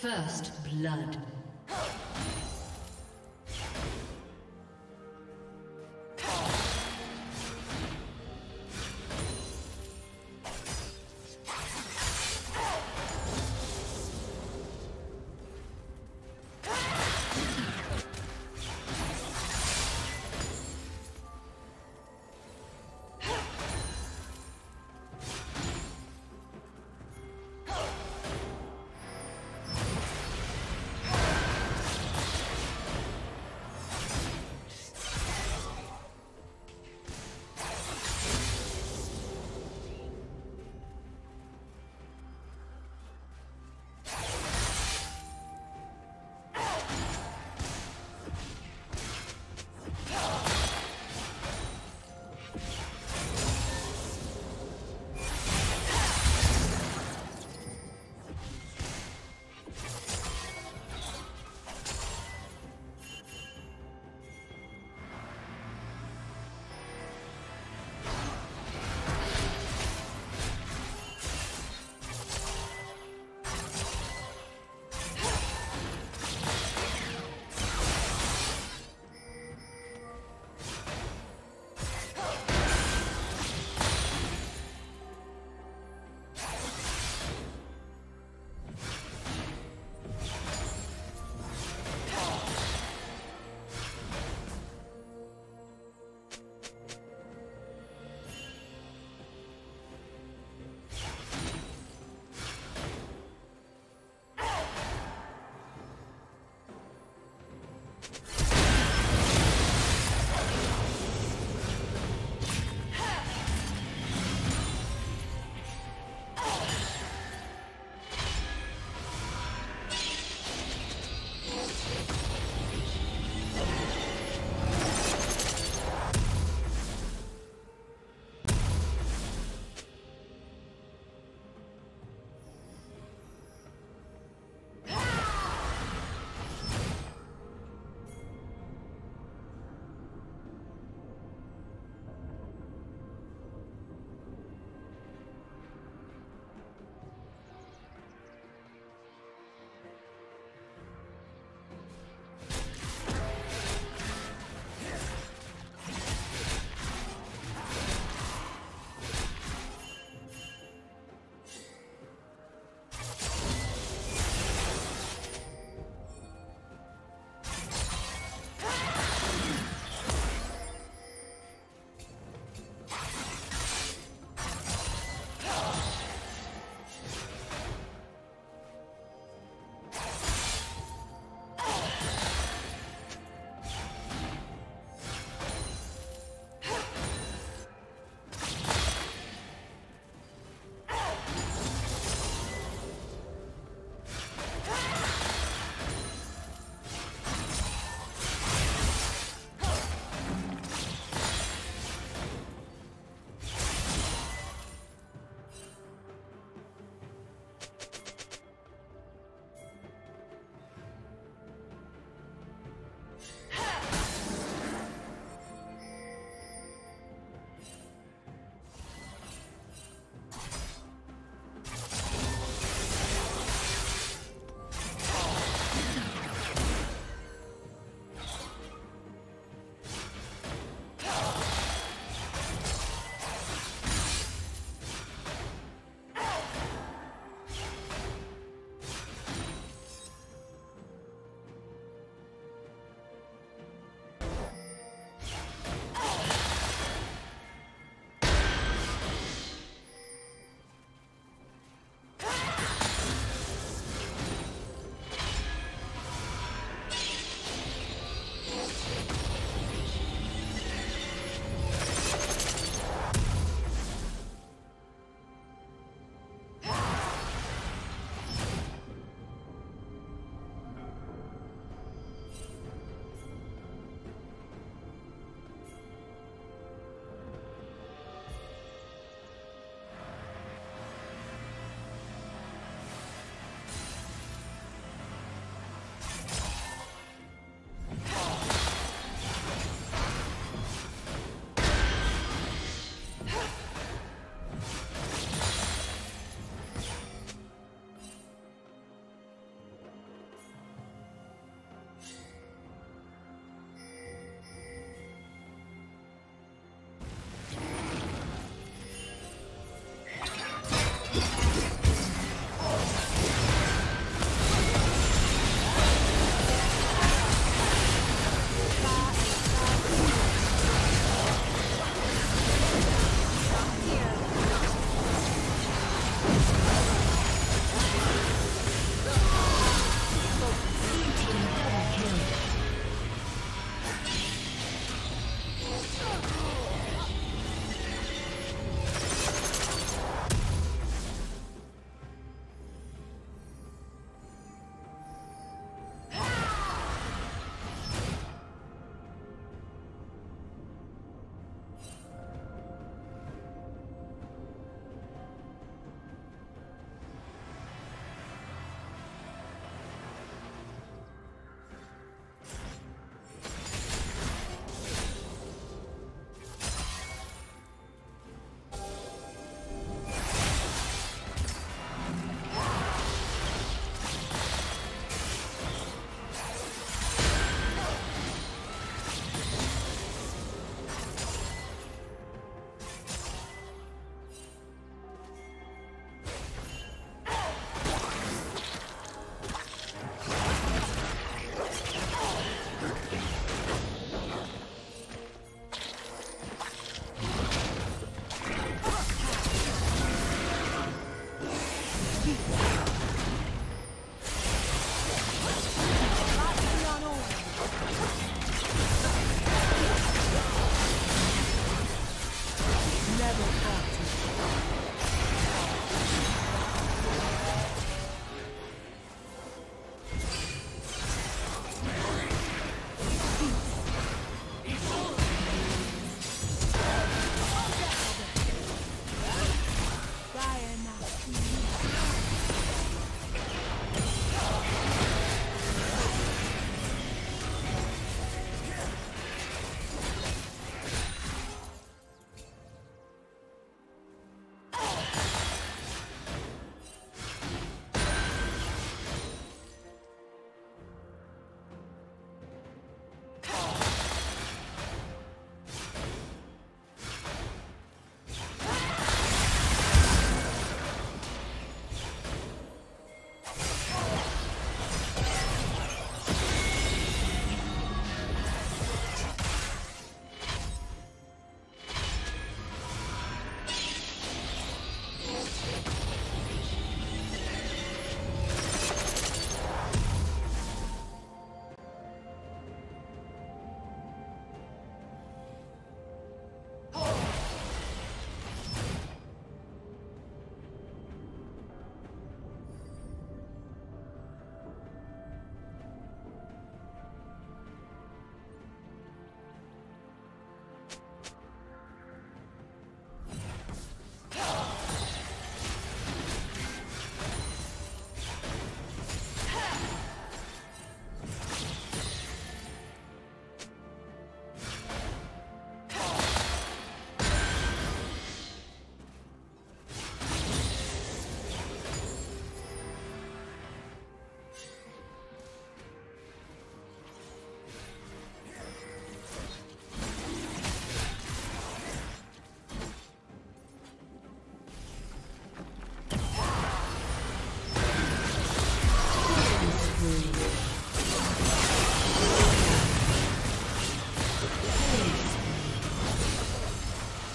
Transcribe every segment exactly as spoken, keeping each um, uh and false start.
First blood.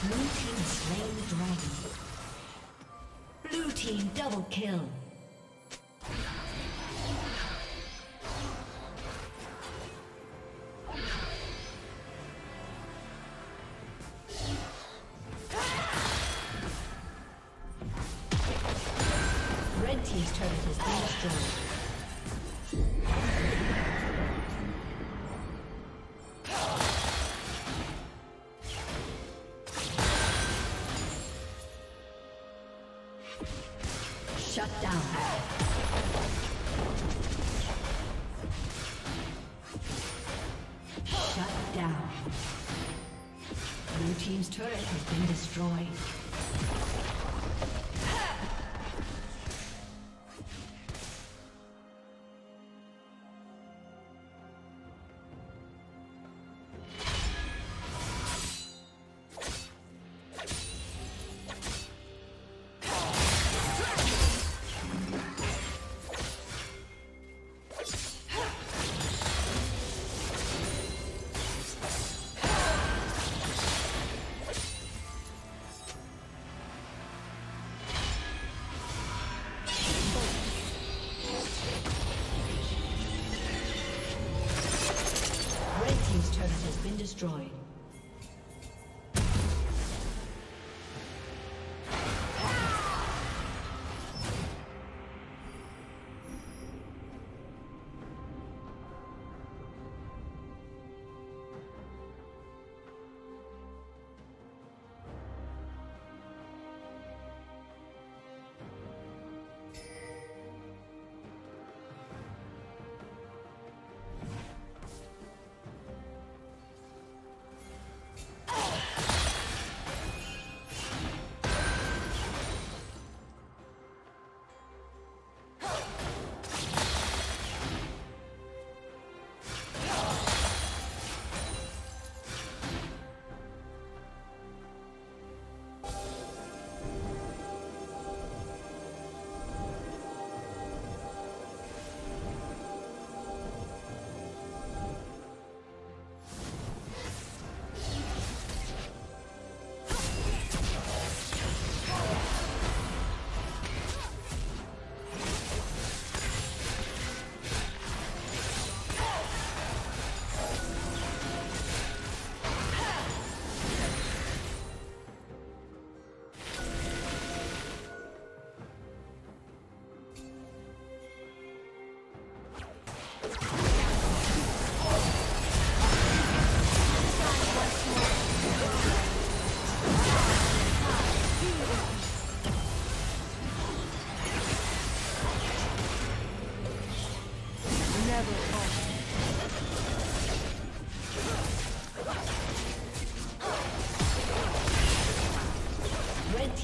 Blue team slain the dragon. Blue team double kill. Red team's turret has been destroyed. Destroyed. Team's turret has been destroyed.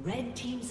Red team's